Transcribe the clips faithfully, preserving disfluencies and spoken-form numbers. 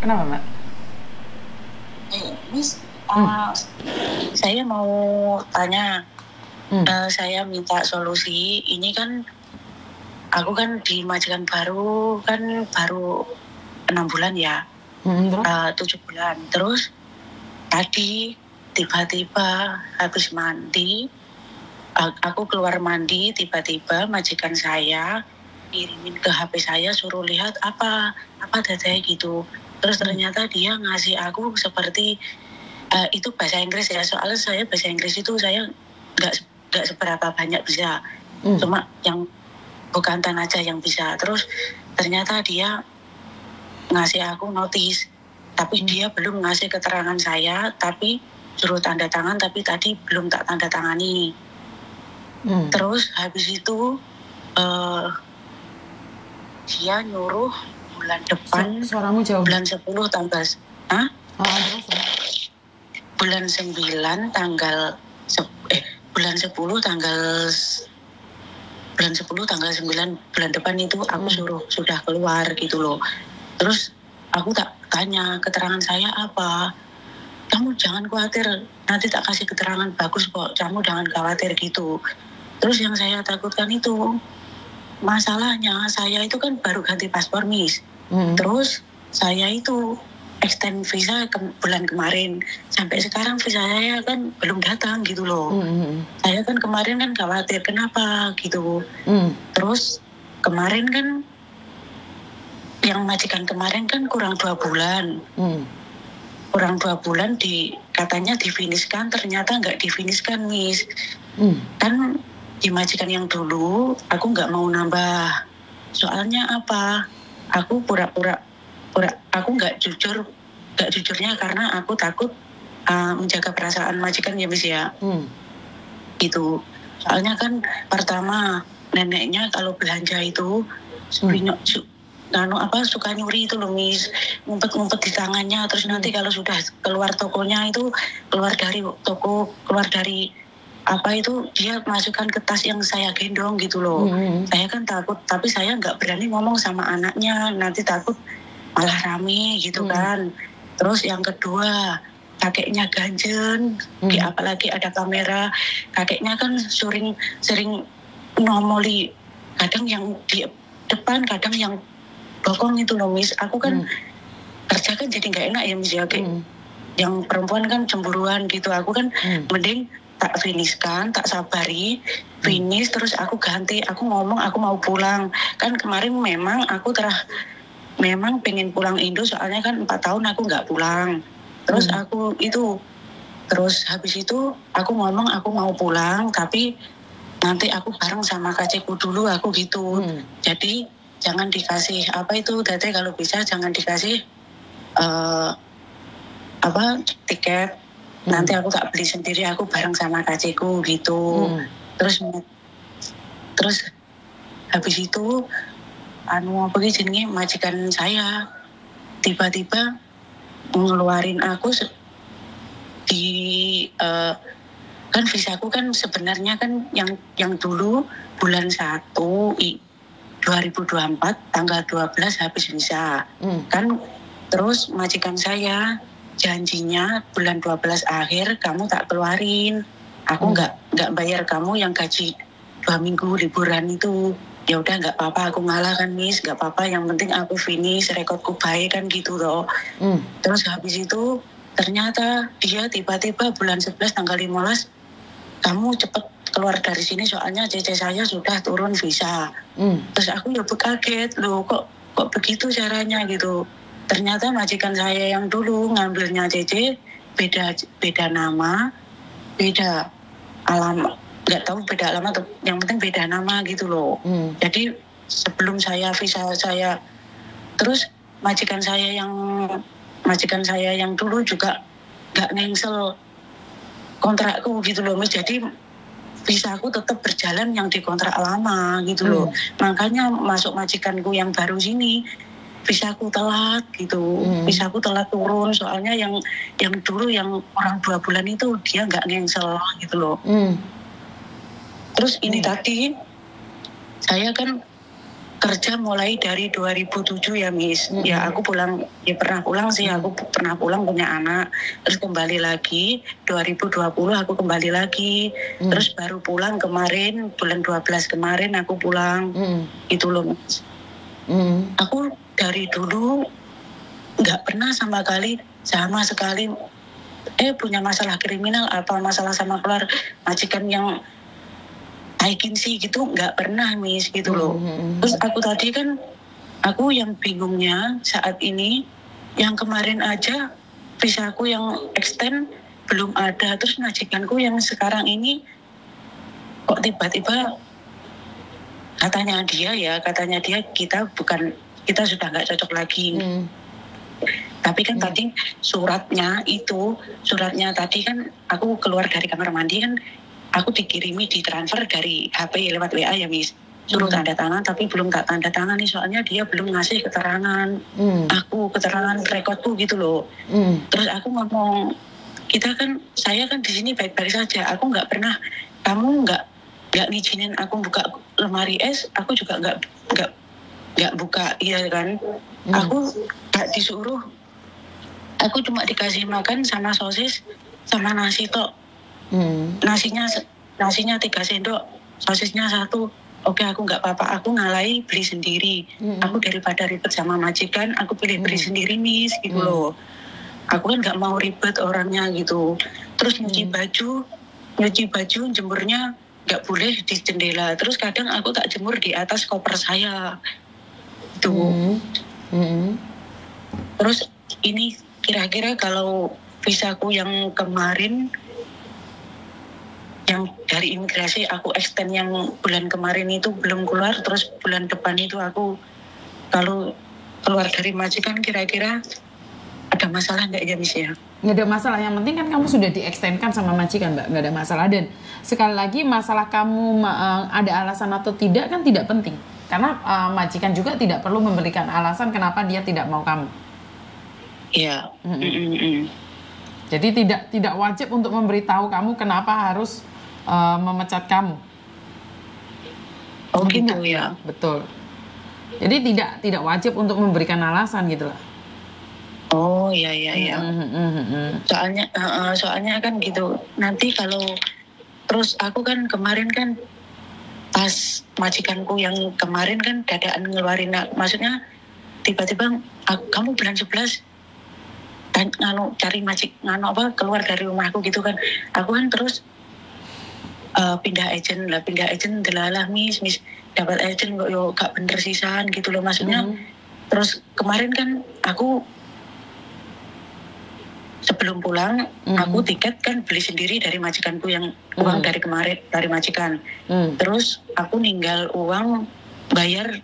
Kenapa, Mbak? Eh, Miss, uh, hmm. saya mau tanya. Hmm. Uh, saya minta solusi. Ini kan, aku kan di majikan baru, kan baru enam bulan ya. Hmm, uh, tujuh bulan. Terus, tadi tiba-tiba habis mandi, uh, aku keluar mandi, tiba-tiba majikan saya kirimin ke H P saya, suruh lihat apa apa dadanya gitu. Terus ternyata dia ngasih aku seperti uh, itu bahasa Inggris ya, soalnya saya bahasa Inggris itu saya nggak nggak seberapa banyak bisa, hmm. cuma yang bukan tanah aja yang bisa. Terus ternyata dia ngasih aku notis, tapi hmm. dia belum ngasih keterangan saya, tapi suruh tanda tangan, tapi tadi belum tak tanda tangani. Hmm. Terus habis itu uh, dia nyuruh bulan depan, suaramu jauh. Bulan sepuluh tanggal, ah, bulan sembilan tanggal, eh, bulan sepuluh tanggal, bulan sepuluh tanggal sembilan bulan depan itu aku hmm. suruh sudah keluar gitu loh. Terus aku tak tanya keterangan saya apa, kamu jangan khawatir, nanti tak kasih keterangan bagus kok, kamu jangan khawatir gitu. Terus yang saya takutkan itu, masalahnya saya itu kan baru ganti paspor, Miss. Mm. Terus saya itu extend visa ke bulan kemarin. Sampai sekarang visa saya kan belum datang gitu loh. Mm. Saya kan kemarin kan khawatir kenapa gitu. Mm. Terus kemarin kan yang majikan kemarin kan kurang dua bulan. Mm. Kurang dua bulan di katanya difinishkan, ternyata nggak difinishkan, Miss. Mm. Kan di majikan yang dulu aku nggak mau nambah, soalnya apa, aku pura-pura pura aku nggak jujur nggak jujurnya karena aku takut uh, menjaga perasaan majikan ya, Miss ya. Hmm. Itu soalnya kan pertama neneknya kalau belanja itu hmm. su, nano apa suka nyuri itu loh, Miss, ngumpet-ngumpet di tangannya. Terus nanti kalau sudah keluar tokonya itu, keluar dari toko, keluar dari apa itu, dia masukkan ke tas yang saya gendong gitu loh. Mm-hmm. Saya kan takut, tapi saya nggak berani ngomong sama anaknya, nanti takut malah rame gitu. Mm-hmm. Kan terus yang kedua kakeknya ganjen. Mm-hmm. Ya, apalagi ada kamera, kakeknya kan sering sering nomoli, kadang yang di depan kadang yang bokong itu loh, Miss. Aku kan mm-hmm. kerja kan jadi nggak enak ya, Miss ya. Mm-hmm. Yang perempuan kan cemburuan gitu, aku kan mm-hmm. mending tak finish kan, tak sabari, finish. Terus aku ganti, aku ngomong aku mau pulang. Kan kemarin memang aku terah, memang pengen pulang Indo, soalnya kan empat tahun aku nggak pulang. Terus hmm. aku itu, terus habis itu aku ngomong aku mau pulang, tapi nanti aku bareng sama kakekku dulu, aku gitu. Hmm. Jadi jangan dikasih, apa itu, Dede kalau bisa jangan dikasih, uh, apa, tiket. Hmm. Nanti aku tak beli sendiri, aku bareng sama kakekku gitu. Hmm. Terus terus habis itu anu apa gitu jenenge majikan saya tiba-tiba ngeluarin aku di uh, kan visaku kan sebenarnya kan yang yang dulu bulan satu dua ribu dua puluh empat tanggal dua belas habis visa. Hmm. Kan terus majikan saya janjinya bulan dua belas akhir kamu tak keluarin, aku nggak hmm. nggak bayar kamu yang gaji dua minggu liburan itu. Ya udah nggak apa-apa, aku ngalah kan, Miss, nggak apa-apa, yang penting aku finish, rekodku baik kan gitu loh. Hmm. Terus habis itu ternyata dia tiba-tiba bulan sebelas tanggal lima belas, kamu cepet keluar dari sini soalnya C C saya sudah turun visa. Hmm. Terus aku ya kaget loh, kok kok begitu caranya gitu. Ternyata majikan saya yang dulu ngambilnya C C beda beda nama, beda alamat, nggak tahu beda alamat, yang penting beda nama gitu loh. Hmm. Jadi sebelum saya visa saya, terus majikan saya yang majikan saya yang dulu juga nggak ngengsel kontrakku gitu loh, Miss. Jadi visa aku tetap berjalan yang di kontrak lama gitu hmm. loh. Makanya masuk majikanku yang baru sini, bisa aku telat gitu, hmm. bisa aku telat turun, soalnya yang yang dulu yang orang dua bulan itu dia nggak ngengsel gitu loh. Hmm. Terus ini hmm. tadi saya kan kerja mulai dari dua ribu tujuh ya Miss. Mm-hmm. Ya aku pulang, ya pernah pulang sih, aku pernah pulang punya anak, terus kembali lagi dua ribu dua puluh aku kembali lagi, mm-hmm. terus baru pulang kemarin bulan dua belas kemarin aku pulang, mm-hmm. itu loh Miss. Mm-hmm. Aku dari dulu nggak pernah sama kali sama sekali eh punya masalah kriminal apa masalah sama keluarga majikan yang aikin sih gitu, nggak pernah Miss gitu loh. Mm-hmm. Terus aku tadi kan, aku yang bingungnya saat ini, yang kemarin aja visaku yang extend belum ada, terus majikanku yang sekarang ini kok tiba-tiba katanya dia ya, katanya dia kita bukan, kita sudah nggak cocok lagi. Mm. Tapi kan hmm. tadi suratnya itu, suratnya tadi kan aku keluar dari kamar mandi kan, aku dikirimi di transfer dari H P lewat W A ya Miss, suruh hmm. tanda tangan tapi belum tak tanda tangan nih, soalnya dia belum ngasih keterangan, hmm. aku keterangan rekodku gitu loh. Hmm. Terus aku ngomong, kita kan, saya kan di sini baik-baik saja, aku nggak pernah, kamu nggak nggak ngizinin aku buka lemari es, aku juga nggak nggak nggak buka, iya kan. Hmm. Aku gak disuruh, aku cuma dikasih makan sama sosis sama nasi tok. Hmm. Nasinya nasinya tiga sendok, sosisnya satu. Oke, aku gak apa-apa, aku ngalai beli sendiri. Hmm. Aku daripada ribet sama majikan, aku pilih beli hmm. sendiri Miss gitu hmm. loh. Aku kan gak mau ribet orangnya gitu. Terus nyuci baju, nyuci baju jemurnya gak boleh di jendela. Terus kadang aku tak jemur di atas koper saya. Itu. Hmm. Mm-hmm. Terus ini kira-kira kalau visaku yang kemarin yang dari imigrasi aku extend yang bulan kemarin itu belum keluar, terus bulan depan itu aku kalau keluar dari majikan kira-kira ada masalah nggak ya Miss ya? Nggak ada masalah, yang penting kan kamu sudah di-extendkan sama majikan Mbak, nggak ada masalah. Dan sekali lagi masalah kamu ada alasan atau tidak kan tidak penting, karena uh, majikan juga tidak perlu memberikan alasan kenapa dia tidak mau kamu. Iya. Yeah. Mm-hmm. Jadi tidak tidak wajib untuk memberitahu kamu kenapa harus uh, memecat kamu. Oh gitu ya. Betul. Jadi tidak tidak wajib untuk memberikan alasan gitulah. Oh iya iya iya. Mm-hmm. Soalnya uh, soalnya kan gitu. Nanti kalau terus aku kan kemarin kan pas majikanku yang kemarin kan dadaan ngeluarin, maksudnya tiba-tiba kamu bulan sebelas dan nganu cari majik nganu apa keluar dari rumahku gitu kan, aku kan terus uh, pindah agent lah, pindah agent delalah Miss Miss dapat agent kok yo gak bener sisan gitu loh maksudnya. Mm-hmm. Terus kemarin kan aku sebelum pulang, mm. aku tiket kan beli sendiri dari majikanku yang uang mm. dari kemarin, dari majikan. Mm. Terus aku ninggal uang bayar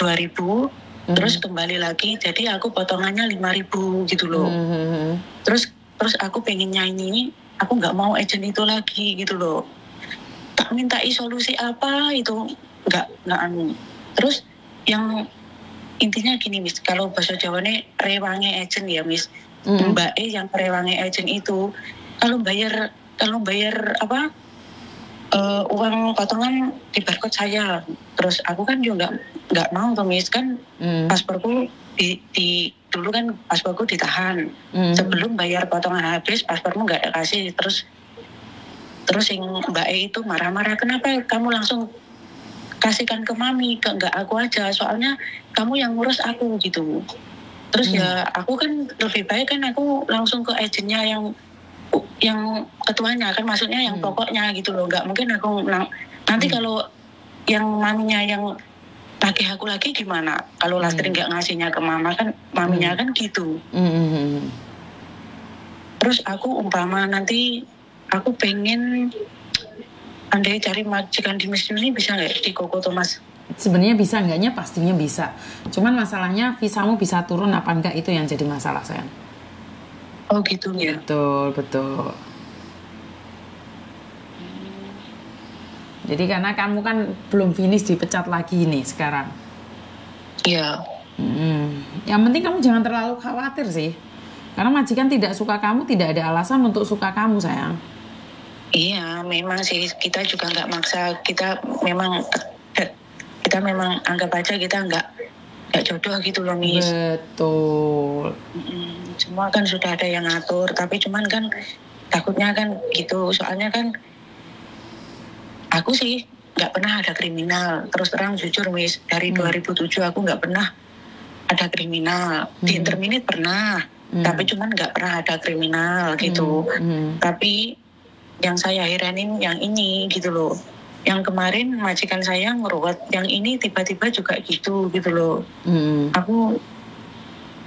dua ribu, mm. terus kembali lagi, jadi aku potongannya lima ribu gitu loh. Mm-hmm. Terus terus aku pengen nyanyi, aku nggak mau agent itu lagi gitu loh. Tak mintai solusi apa itu, nggak, nggak anu. Terus yang intinya gini Miss, kalau bahasa Jawanya rewange agent ya Miss. Mm-hmm. Mbak E yang rewangi agent itu kalau bayar kalau bayar apa uh, uang potongan di barcode saya, terus aku kan juga nggak nggak mau tuh Miss kan. Mm-hmm. Pasporku di, di dulu kan pasporku ditahan. Mm-hmm. Sebelum bayar potongan habis paspormu nggak dikasih, terus terus yang Mbak E itu marah-marah, kenapa kamu langsung kasihkan ke mami, ke nggak aku aja, soalnya kamu yang ngurus aku gitu. Terus hmm. ya aku kan lebih baik kan aku langsung ke agennya yang yang ketuanya kan, maksudnya yang hmm. pokoknya gitu loh. Nggak mungkin aku nanti hmm. kalau yang maminya yang pakai aku lagi gimana? Kalau hmm. Lastri nggak ngasihnya ke mama kan, maminya hmm. kan gitu. Hmm. Terus aku umpama nanti aku pengen andai cari majikan di Miss ini bisa nggak di Koko Thomas? Sebenarnya bisa enggaknya pastinya bisa. Cuman masalahnya visamu bisa turun apa enggak, itu yang jadi masalah sayang. Oh gitu ya. Betul, betul. Jadi karena kamu kan belum finish dipecat lagi nih sekarang. Iya. Hmm. Yang penting kamu jangan terlalu khawatir sih. Karena majikan tidak suka kamu tidak ada alasan untuk suka kamu sayang. Iya, memang sih kita juga enggak maksa, kita memang kita memang anggap aja kita nggak nggak jodoh gitu loh, Miss. Betul. Mm-mm. Semua kan sudah ada yang ngatur, tapi cuman kan takutnya kan gitu, soalnya kan aku sih nggak pernah ada kriminal. Terus terang jujur, Miss, dari hmm. dua ribu tujuh aku nggak pernah ada kriminal. Hmm. Di Interminit pernah, hmm. tapi cuman nggak pernah ada kriminal gitu. Hmm. Hmm. Tapi yang saya heranin yang ini gitu loh. Yang kemarin majikan saya ngeruat, yang ini tiba-tiba juga gitu gitu loh. Hmm. Aku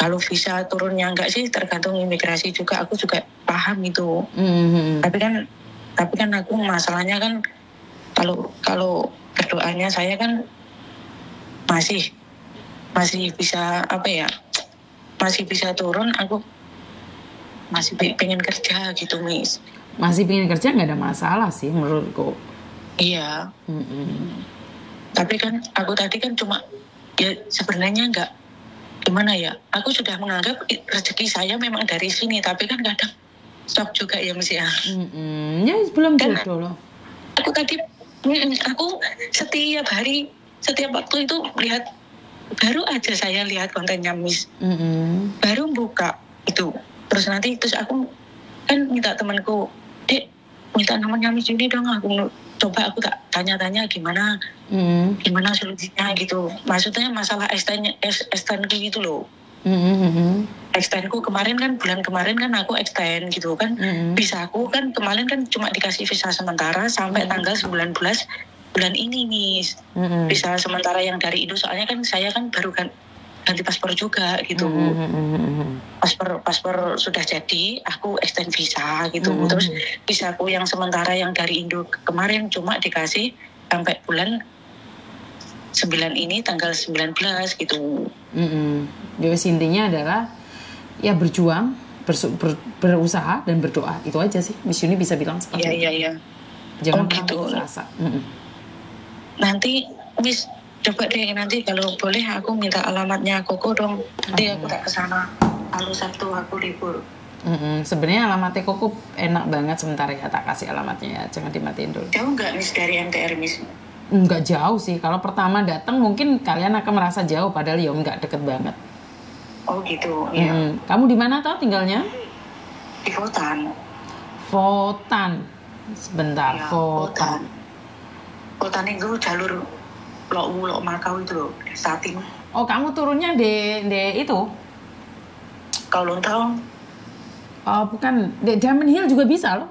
kalau visa turunnya enggak sih, tergantung imigrasi juga, aku juga paham itu. Hmm. Tapi kan, tapi kan aku masalahnya kan, kalau kalau berdoanya saya kan masih masih bisa apa ya, masih bisa turun, aku masih pengen kerja gitu, Miss. Masih pengen kerja, nggak ada masalah sih menurutku. Iya. Mm-mm. Tapi kan aku tadi kan cuma ya sebenarnya nggak gimana ya, aku sudah menganggap rezeki saya memang dari sini, tapi kan kadang shock juga ya, Miss ya. Mm-mm. Ya belum jodoh loh. Aku tadi aku setiap hari, setiap waktu itu lihat, baru aja saya lihat kontennya, Miss. Mm-hmm. Baru buka itu, terus nanti terus aku kan minta temanku, Dek minta nomornya Miss Yuni dong, aku coba, aku tak tanya-tanya gimana mm-hmm. gimana solusinya gitu, maksudnya masalah extend extendku gitu loh. Mm-hmm. Extendku kemarin kan, bulan kemarin kan aku extend gitu kan. Mm-hmm. Visa aku kan kemarin kan cuma dikasih visa sementara sampai mm-hmm. tanggal sembilan belas bulan ini, Miss. Mm-hmm. Visa sementara yang dari Indo, soalnya kan saya kan baru kan ganti paspor juga gitu. Mm-hmm. Paspor paspor sudah jadi, aku extend visa gitu. Mm-hmm. Terus visaku yang sementara yang dari Indo kemarin cuma dikasih sampai bulan sembilan ini, tanggal sembilan belas gitu. Mm-hmm. Jadi intinya adalah ya berjuang, bersu, ber, berusaha dan berdoa, itu aja sih Miss Yuni bisa bilang seperti yeah, itu. Iya iya iya. Jangan oh, gitu. Rasa. Mm-hmm. Nanti Miss coba deh, nanti kalau boleh aku minta alamatnya Koko dong. Nanti mm-hmm. aku tak kesana. Lalu Sabtu aku libur. Mm-hmm. Sebenarnya alamatnya Koko enak banget, sebentar ya tak kasih alamatnya ya. Jangan dimatiin dulu. Jauh nggak Miss dari M T R, Miss? Nggak jauh sih, kalau pertama datang mungkin kalian akan merasa jauh, padahal ya nggak deket banget. Oh gitu, ya. Hmm. Kamu di mana tau tinggalnya? Di Votan. Votan, sebentar, ya, Votan. Votan itu jalur Lowu, Lok Makau itu loh, Sating. Oh kamu turunnya di, di itu? Kalau Lontong. Oh bukan, di Diamond Hill juga bisa loh.